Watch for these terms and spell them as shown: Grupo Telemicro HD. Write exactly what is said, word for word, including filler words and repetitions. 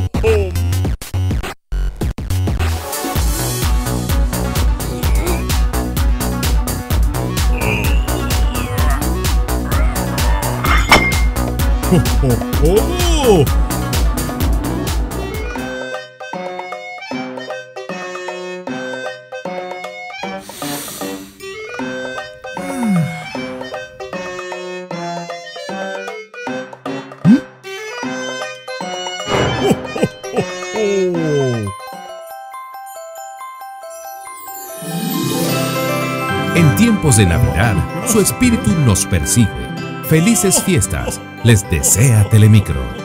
Oh, oh. En tiempos de Navidad, su espíritu nos persigue. Felices fiestas les desea Telemicro.